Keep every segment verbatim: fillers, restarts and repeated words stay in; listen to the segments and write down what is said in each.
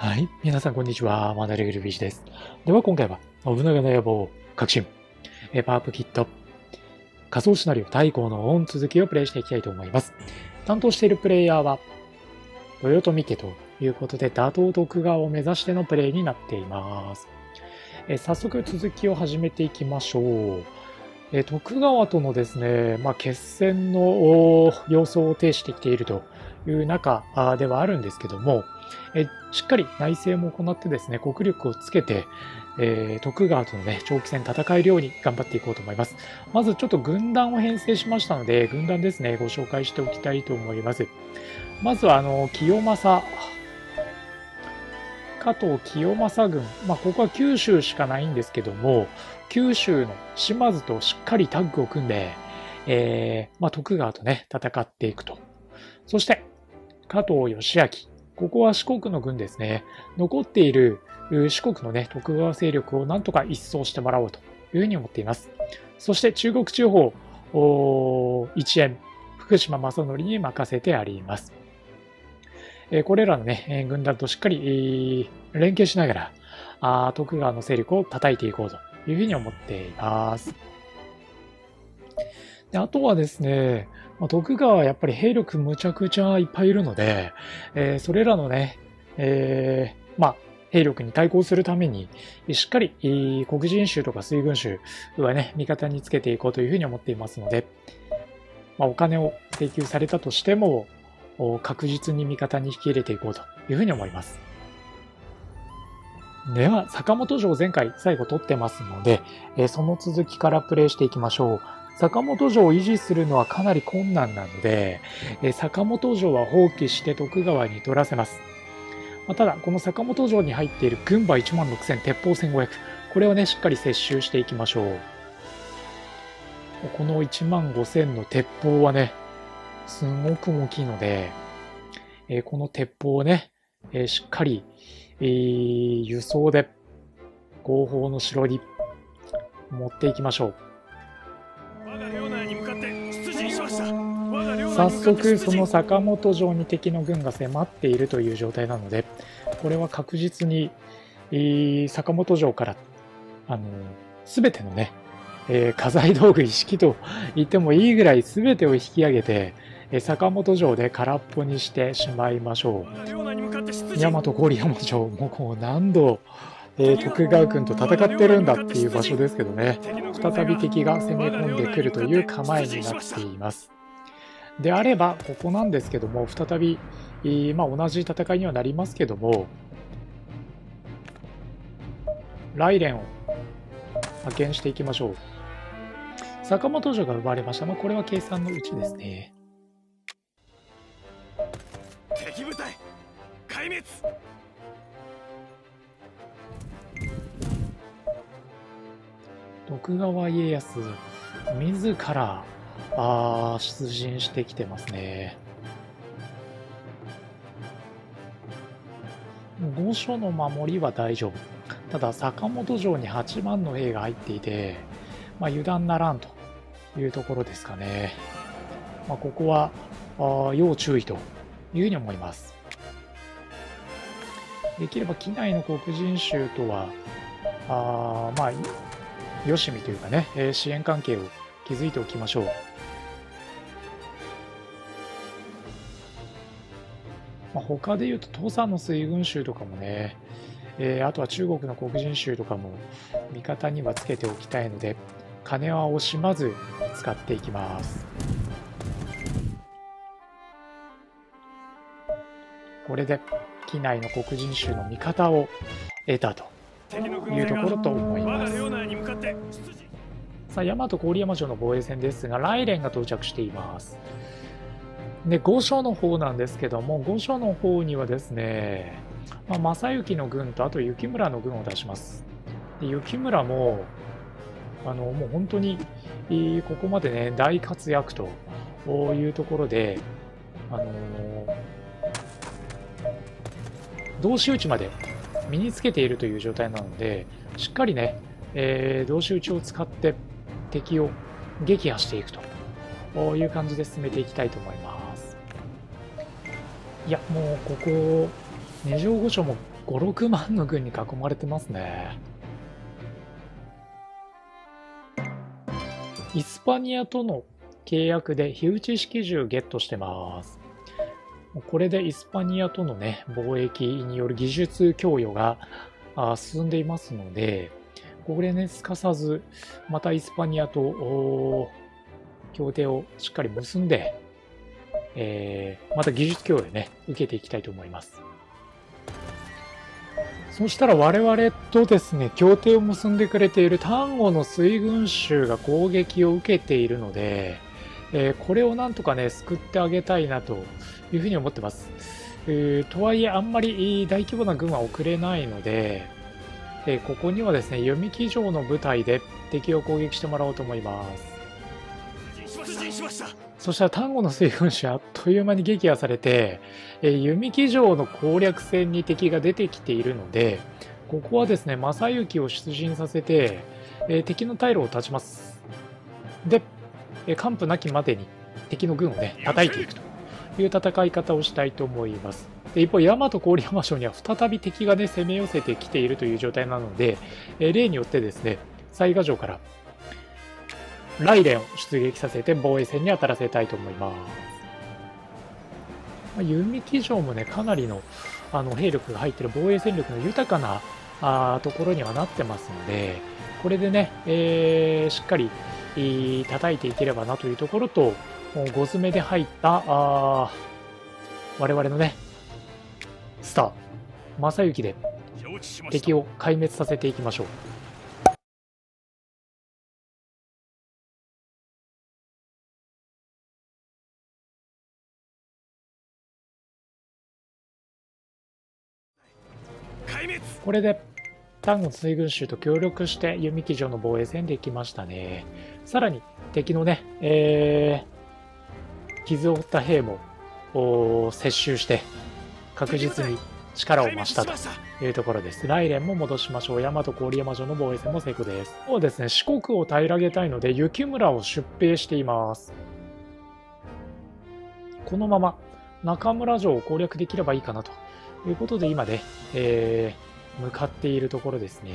はい。皆さん、こんにちは。マナレグルビーシです。では、今回は、信長の野望、革新、パワーアップキット、仮想シナリオ、太閤の恩続きをプレイしていきたいと思います。担当しているプレイヤーは、豊臣家ということで、打倒徳川を目指してのプレイになっています。え早速、続きを始めていきましょう。え徳川とのですね、まあ、決戦の様相を呈してきているという中ではあるんですけども、えしっかり内政も行ってですね、国力をつけて、えー、徳川との、ね、長期戦戦えるように頑張っていこうと思います。まずちょっと軍団を編成しましたので、軍団ですね、ご紹介しておきたいと思います。まずはあの清正、加藤清正軍、まあ、ここは九州しかないんですけども、九州の島津としっかりタッグを組んで、えーまあ、徳川とね、戦っていくと。そして加藤義明、ここは四国の軍ですね。残っている四国のね、徳川勢力をなんとか一掃してもらおうというふうに思っています。そして中国地方、一円、福島正則に任せてあります。えー、これらのね、軍団としっかり、えー、連携しながら、あ徳川の勢力を叩いていこうというふうに思っています。であとはですね、徳川はやっぱり兵力むちゃくちゃいっぱいいるので、えー、それらのね、えー、まあ、兵力に対抗するために、しっかり黒人衆とか水軍衆はね、味方につけていこうというふうに思っていますので、まあ、お金を請求されたとしても、確実に味方に引き入れていこうというふうに思います。では、坂本城前回最後取ってますので、えー、その続きからプレイしていきましょう。坂本城を維持するのはかなり困難なので、坂本城は放棄して徳川に取らせます。ただ、この坂本城に入っている軍馬いちまんろくせん、鉄砲せんごひゃく、これをね、しっかり接収していきましょう。このいちまんごせんの鉄砲はね、すごく大きいので、この鉄砲をね、しっかり輸送で後方の城に持っていきましょう。早速その坂本城に敵の軍が迫っているという状態なので、これは確実に坂本城からあの全てのね、えー、家財道具一式と言ってもいいぐらい全てを引き上げて、坂本城で空っぽにしてしまいましょう。大和郡山城もこう何度、えー、徳川軍と戦ってるんだっていう場所ですけどね、再び敵が攻め込んでくるという構えになっています。であれば、ここなんですけども、再び、まあ、同じ戦いにはなりますけども、雷電を派遣していきましょう。坂本城が奪われました。まあ、これは計算のうちですね。敵部隊壊滅。徳川家康自らあー出陣してきてますね。御所の守りは大丈夫。ただ坂本城にはちまんの兵が入っていて、まあ、油断ならんというところですかね。まあ、ここはあ要注意というふうに思います。できれば畿内の黒人衆とはあまあよしみというかね、えー、支援関係を築いておきましょう。まあ、他でいうと土佐の水軍衆とかもね、えー、あとは中国の黒人衆とかも味方にはつけておきたいので、金は惜しまず使っていきます。これで畿内の黒人衆の味方を得たというところと思います。さあ、大和郡山城の防衛戦ですが、雷電が到着しています。で、御所の方なんですけども、御所の方にはですね、まあ、正行の軍とあと幸村の軍を出します。で、幸村もあのもう本当にここまでね、大活躍というところで、あの同士討ちまで身につけているという状態なので、しっかりね、えー、同士討ちを使って敵を撃破していくという感じで進めていきたいと思います。いや、もうここ二条御所もご、ろくまんの軍に囲まれてますね。イスパニアとの契約で火打ち式銃ゲットしてます。これでイスパニアとのね、貿易による技術供与が進んでいますので、これね、すかさずまたイスパニアと協定をしっかり結んで、えー、また技術供与ね、受けていきたいと思います。そしたら我々とですね、協定を結んでくれている丹後の水軍衆が攻撃を受けているので、えー、これをなんとかね、救ってあげたいなというふうに思ってます。えー、とはいえ、あんまり大規模な軍は送れないので、えー、ここにはですね、弓木城の部隊で敵を攻撃してもらおうと思います。そしたら丹後の水軍衆あっという間に撃破されて、えー、弓木城の攻略戦に敵が出てきているので、ここはですね、正行を出陣させて、えー、敵の退路を断ちます。で、えー、完膚なきまでに敵の軍をね、叩いていくという戦い方をしたいと思います。で、一方、大和郡山城には再び敵がね、攻め寄せてきているという状態なので、えー、例によってですね、雑賀城から、雷電を出撃させて防衛戦に当たらせたいと思います。まあ、弓木城もね、かなりの、あの兵力が入っている防衛戦力の豊かなあところにはなってますので、これでね、えー、しっかりいい叩いていければなというところと、ご詰めで入ったあ我々のね、スター、正行で敵を壊滅させていきましょう。これで丹後水軍衆と協力して弓木城の防衛戦できましたね。さらに敵のね、えー、傷を負った兵も接収して確実に力を増したというところです。来連も戻しましょう。大和郡山城の防衛戦も成功です。そうですね、四国を平らげたいので雪村を出兵しています。このまま中村城を攻略できればいいかなとということで今ね、えー、向かっているところですね。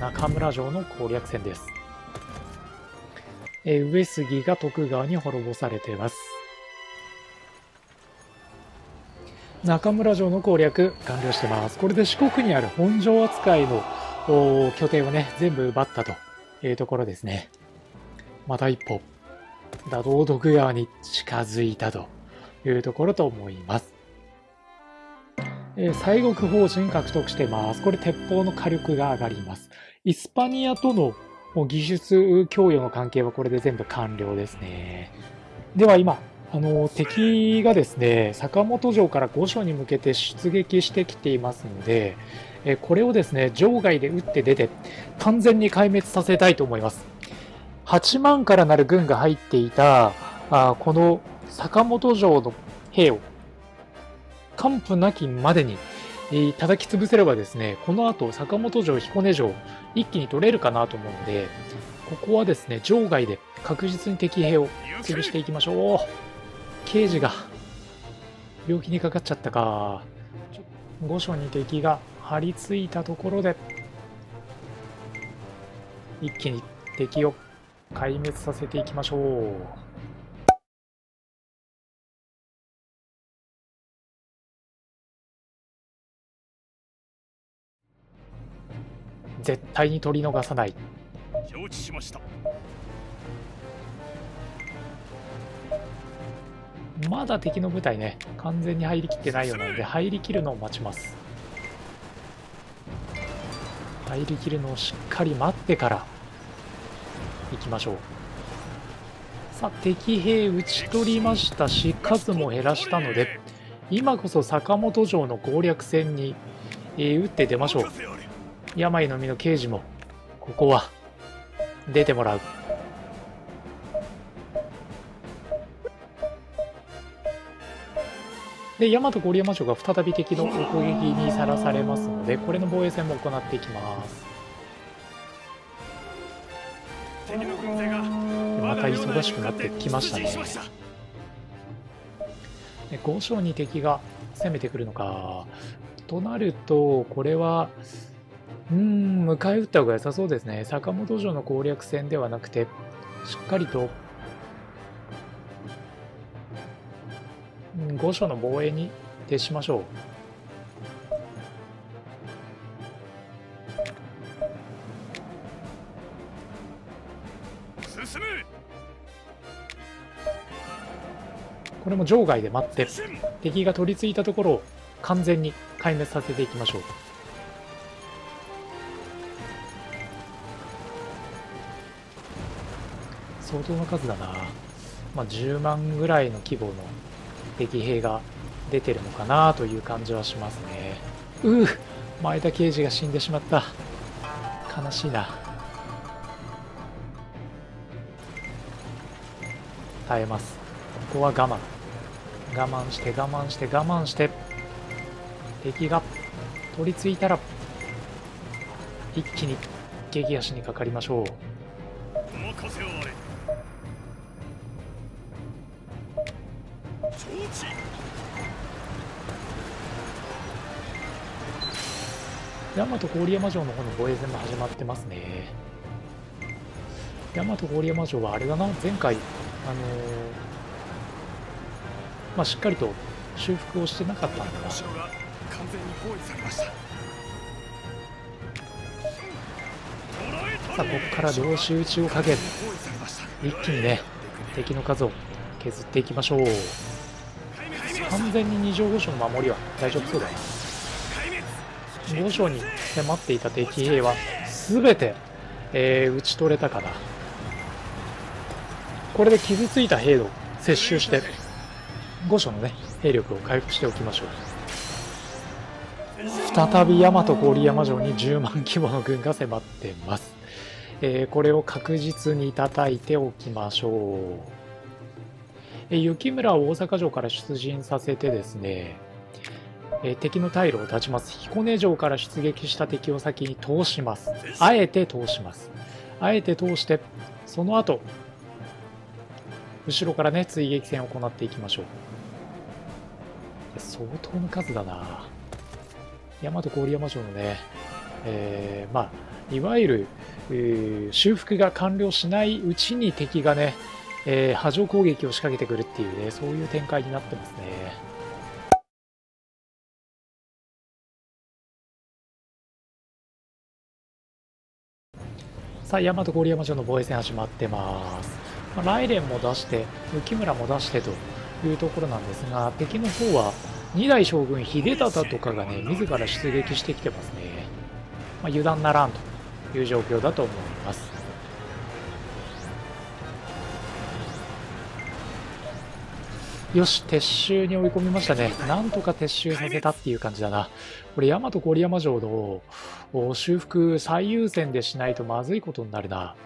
中村城の攻略戦です。えー、上杉が徳川に滅ぼされています。中村城の攻略完了してます。これで四国にある本城扱いの拠点をね、全部奪ったというところですね。また一歩、打倒徳川に近づいたというところと思います。西国法人獲得してます。これ鉄砲の火力が上がります。イスパニアとの技術供与の関係はこれで全部完了ですね。では今、あの敵がですね、坂本城から御所に向けて出撃してきていますので、これをですね、城外で撃って出て、完全に壊滅させたいと思います。はちまんからなる軍が入っていた、あこの坂本城の兵を、完膚なきまでに叩き潰せればですね、この後坂本城、彦根城一気に取れるかなと思うので、ここはですね、城外で確実に敵兵を潰していきましょう。刑事が病気にかかっちゃったか。御所に敵が張り付いたところで一気に敵を壊滅させていきましょう。絶対に取り逃さない。承知しました。まだ敵の部隊ね、完全に入りきってないようなので、入りきるのを待ちます。入りきるのをしっかり待ってから行きましょう。さあ、敵兵打ち取りましたし、数も減らしたので、今こそ坂本城の攻略戦に、えー、打って出ましょう。病の身の刑事もここは出てもらう。で、大和郡山城が再び敵の攻撃にさらされますので、これの防衛戦も行っていきます。また忙しくなってきましたね。で、御所に敵が攻めてくるのか。となると、これはうーん迎え撃った方が良さそうですね。坂本城の攻略戦ではなくて、しっかりと御所の防衛に徹しましょう。これも場外で待って敵が取り付いたところを完全に壊滅させていきましょう。相当な数だな、まあ、じゅうまんぐらいの規模の敵兵が出てるのかなという感じはしますね。うう前田慶次が死んでしまった。悲しいな。耐えます。ここは我慢我慢して我慢して我慢して、敵が取り付いたら一気に激足にかかりましょう。大和郡山城の方の防衛戦も始まってますね。大和郡山城はあれだな、前回あのーまあ、しっかりと修復をしてなかったんだな。さあ、ここから同士討ちをかけ一気にね敵の数を削っていきましょう。完全に二条御所の守りは大丈夫そうだな。御所に迫っていた敵兵は全て、えー、打ち取れたかな。これで傷ついた兵を接収して御所のね兵力を回復しておきましょう。再び大和郡山城にじゅうまん規模の軍が迫ってます。えー、これを確実に叩いておきましょう。えー、幸村を大阪城から出陣させてですね、えー、敵の退路を断ちます。彦根城から出撃した敵を先に通します。あえて通します。あえて通して、その後後ろからね追撃戦を行っていきましょう。相当な数だな。大和郡山城のね、えー、まあいわゆる、えー、修復が完了しないうちに敵がね、えー、波状攻撃を仕掛けてくるっていうね、そういう展開になってますね。さあ、大和郡山城の防衛戦始まってます。まあ、ライレンも出して浮村も出してというところなんですが、敵の方はに代将軍秀忠とかがね自ら出撃してきてますね。まあ、油断ならんという状況だと思います。よし、撤収に追い込みましたね。なんとか撤収させたっていう感じだな。これ大和郡山城の修復最優先でしないとまずいことになるな。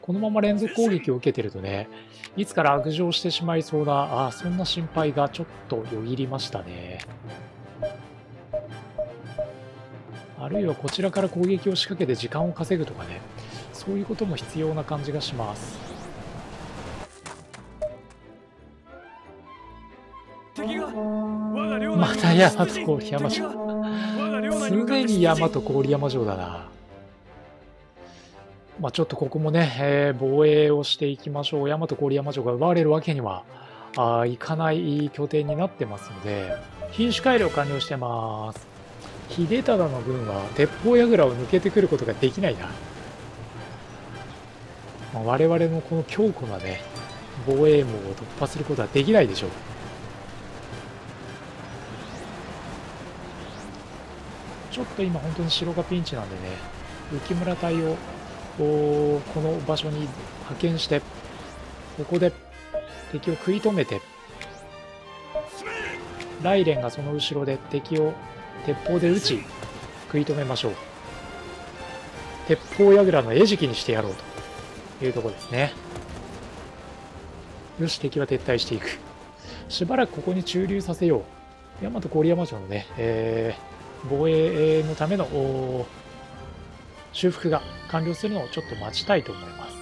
このまま連続攻撃を受けてるとね、いつから悪上してしまいそうな、あそんな心配がちょっとよぎりましたね。あるいはこちらから攻撃を仕掛けて時間を稼ぐとかね、そういうことも必要な感じがします。また大和郡山城常に大和郡山城だな。まあちょっとここもね、えー、防衛をしていきましょう。大和郡山城が奪われるわけにはあいかない拠点になってますので、品種改良完了してます。秀忠の軍は鉄砲櫓を抜けてくることができないな。まあ、我々のこの強固なね防衛網を突破することはできないでしょう。ちょっと今本当に城がピンチなんでね、浮村隊をこの場所に派遣して、ここで敵を食い止めて、ライレンがその後ろで敵を鉄砲で撃ち食い止めましょう。鉄砲櫓の餌食にしてやろうというところですね。よし、敵は撤退していく。しばらくここに駐留させよう。大和郡山城のね、えー、防衛のための修復が完了するのをちょっと待ちたいと思います。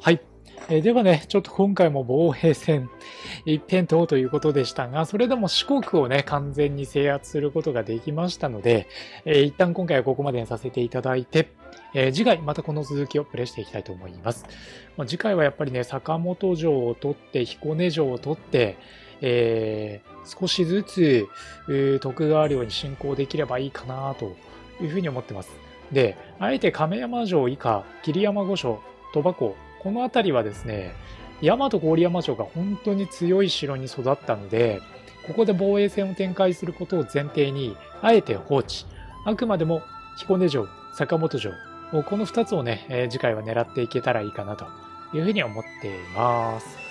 はい、えー、ではね、ちょっと今回も防衛戦一辺倒ということでしたが、それでも四国をね、完全に制圧することができましたので、えー、一旦今回はここまでにさせていただいて、えー、次回またこの続きをプレイしていきたいと思います。まあ、次回はやっぱりね、坂本城を取って、彦根城を取って、えー、少しずつ、えー、徳川領に進攻できればいいかなというふうに思ってます。で、あえて亀山城以下、霧山御所、鳥羽港、この辺りはですね、大和郡山城が本当に強い城に育ったので、ここで防衛戦を展開することを前提に、あえて放置。あくまでも彦根城、坂本城、このふたつをね、次回は狙っていけたらいいかなというふうに思っています。